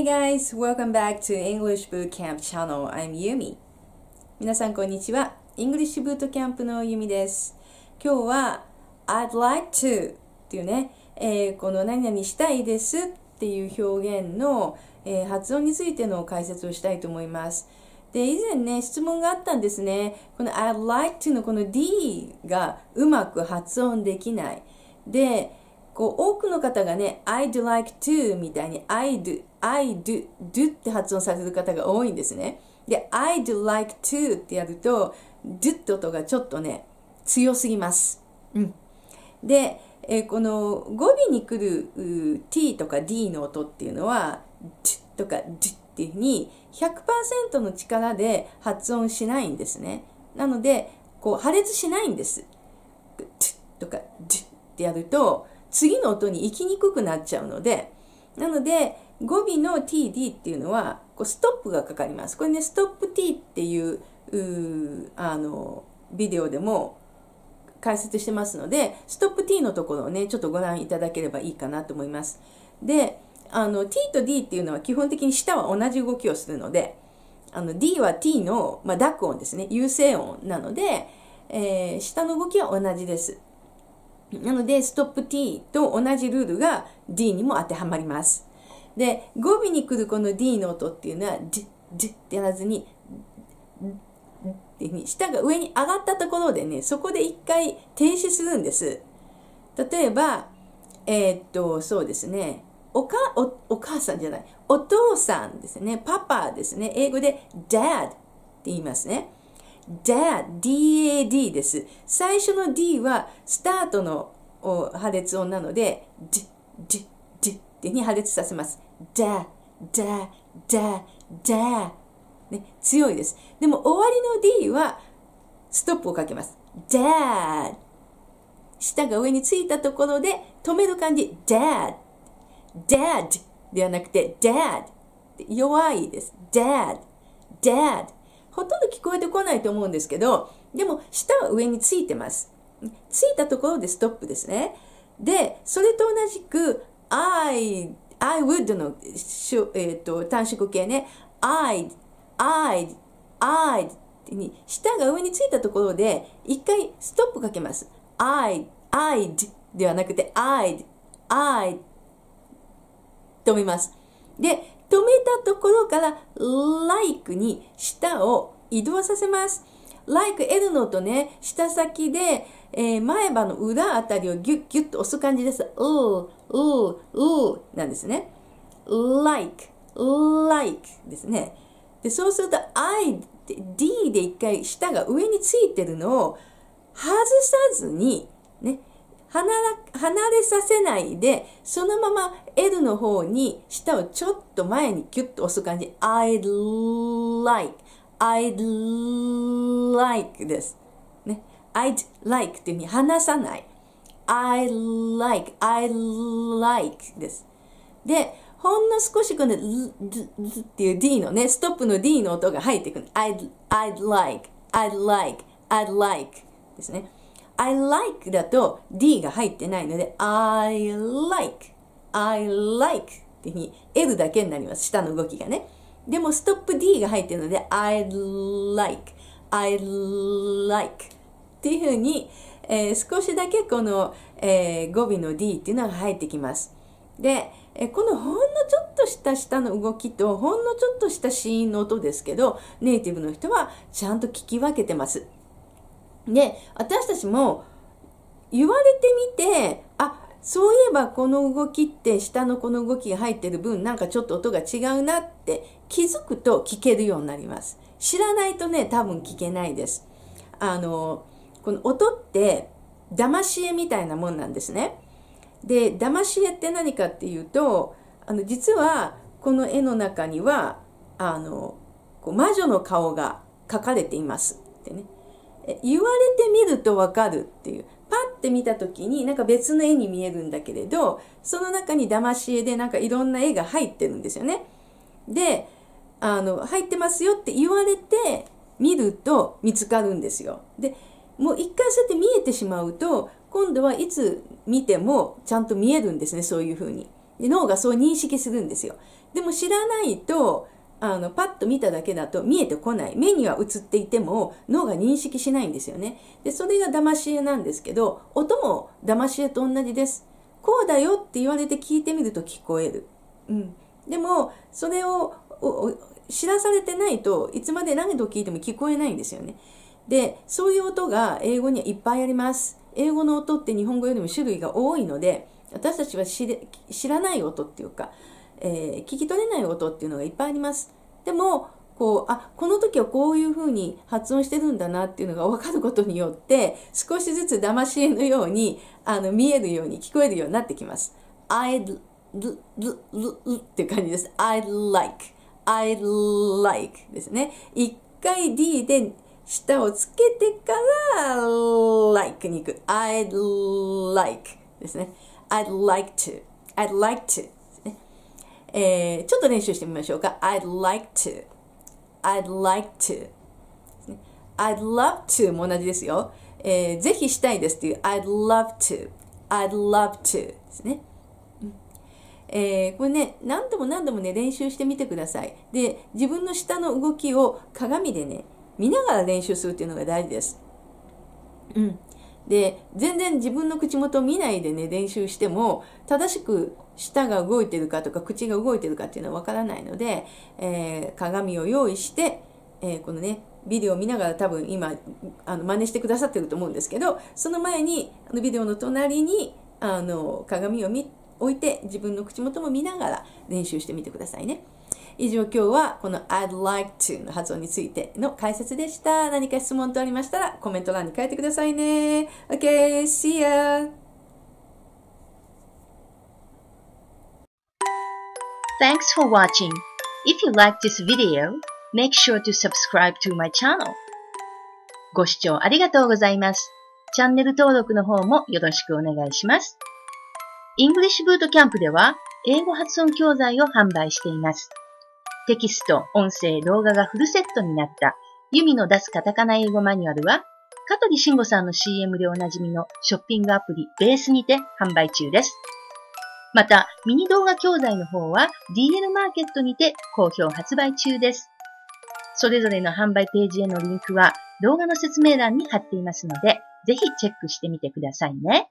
Hey guys, welcome back to English Boot Camp channel. I'm Yumi. 皆さんこんにちは。English Boot Camp の Yumi です。今日は I'd like to っていうね、この何々したいですっていう表現の、発音についての解説をしたいと思います。で、以前ね、質問があったんですね。この I'd like to のこの D がうまく発音できない。で、こう多くの方がね、I'd like to みたいに I do って発音される方が多いんですね。で、I'd like to ってやると do って音がちょっとね、強すぎます。うん、で、この語尾に来る t とか d の音っていうのは d とか d っていうふうに 100% の力で発音しないんですね。なので、こう破裂しないんです。t とか d ってやると次の音に行きにくくなっちゃうので、なので語尾の td っていうのはこうストップがかかります。これね、ストップ t っていう、ビデオでも解説してますので、ストップ t のところをね、ちょっとご覧いただければいいかなと思います。で、t と d っていうのは基本的に舌は同じ動きをするので、d は t の、濁音ですね、有声音なので、舌の動きは同じです。なので、ストップ t と同じルールが d にも当てはまります。で、語尾に来るこの d の音っていうのは、d ってやらずに、舌が上に上がったところでね、そこで一回停止するんです。例えば、そうですね、お母さんじゃない、お父さんですね、パパですね、英語で dad って言いますね。dad, d-a-d です。最初の d はスタートの破裂音なので、d ってに破裂させます。da, ね、強いです。でも終わりの d はストップをかけます。dad。舌が上についたところで止める感じ、dad。dad ではなくて、dad。弱いです。dad。ほとんど聞こえてこないと思うんですけど、でも舌は上についてます。ついたところでストップですね。で、それと同じく I would の、短縮形ね。I'd に舌が上についたところで一回ストップかけます。I'd ではなくて I'd 止めます。で、止めたところから like に舌を移動させます。like L の音ね、舌先で、前歯の裏あたりをギュッギュッと押す感じです。なんですね。like ですね。で、そうすると D で一回舌が上についてるのを外さずに、ね、離れさせないで、そのまま L の方に舌をちょっと前にキュッと押す感じ。I'd like です。ね。I'd like っていうふうに離さない。I like です。で、ほんの少しこの L っていう D のね、ストップの D の音が入ってくる。I'd like ですね。I like だと D が入ってないので I like っていうふうに L だけになります。下の動きがね。でもストップ D が入ってるので I like っていうふうに、少しだけこの、語尾の D っていうのが入ってきます。で、このほんのちょっとした下の動きとほんのちょっとした子音の音ですけど、ネイティブの人はちゃんと聞き分けてます。で、私たちも言われてみて、あ、そういえばこの動きって下のこの動きが入ってる分、なんかちょっと音が違うなって気づくと聞けるようになります。知らないとね、多分聞けないです。この音って騙し絵みたいなもんなんですね。で、騙し絵って何かっていうと、実はこの絵の中には、こう魔女の顔が描かれていますってね。言われてみるとわかるっていう。パッて見た時になんか別の絵に見えるんだけれど、その中に騙し絵でなんかいろんな絵が入ってるんですよね。で、入ってますよって言われて見ると見つかるんですよ。で、もう一回そうやって見えてしまうと、今度はいつ見てもちゃんと見えるんですね、そういうふうに。脳がそう認識するんですよ。でも知らないと、パッと見ただけだと見えてこない。目には映っていても脳が認識しないんですよね。で、それが騙し絵なんですけど、音も騙し絵と同じです。こうだよって言われて聞いてみると聞こえる。うん。でも、それを知らされてないといつまで何度聞いても聞こえないんですよね。で、そういう音が英語にはいっぱいあります。英語の音って日本語よりも種類が多いので、私たちは知らない音っていうか、聞き取れない音っていうのがいっぱいあります。でも、この時はこういうふうに発音してるんだなっていうのが分かることによって、少しずつ騙し絵のように、見えるように聞こえるようになってきます。I'd like っていう感じです。I'd like ですね。一回 D で舌をつけてから、like に行く。I'd like ですね。I'd like to.ちょっと練習してみましょうか。I'd like to. I'd like to. I'd love to も同じですよ。ぜひしたいですっていう I'd love to. I'd love to ですね。これね、何度もね、練習してみてください。で、自分の舌の動きを鏡でね、見ながら練習するっていうのが大事です。うん。で、全然自分の口元を見ないでね、練習しても、正しく舌が動いてるかとか、口が動いてるかっていうのはわからないので、鏡を用意して、このね、ビデオを見ながら多分今、真似してくださってると思うんですけど、その前に、ビデオの隣に、鏡を置いて、自分の口元も見ながら練習してみてくださいね。以上、今日はこの I'd like to の発音についての解説でした。何か質問とありましたらコメント欄に書いてくださいね。Okay, see ya! Thanks for watching. If you like this video, make sure to subscribe to my channel. ご視聴ありがとうございます。チャンネル登録の方もよろしくお願いします。English Boot Camp では英語発音教材を販売しています。テキスト、音声、動画がフルセットになったユミの出すカタカナ英語マニュアルは、香取慎吾さんの CM でおなじみのショッピングアプリベースにて販売中です。また、ミニ動画教材の方は DL マーケットにて好評発売中です。それぞれの販売ページへのリンクは動画の説明欄に貼っていますので、ぜひチェックしてみてくださいね。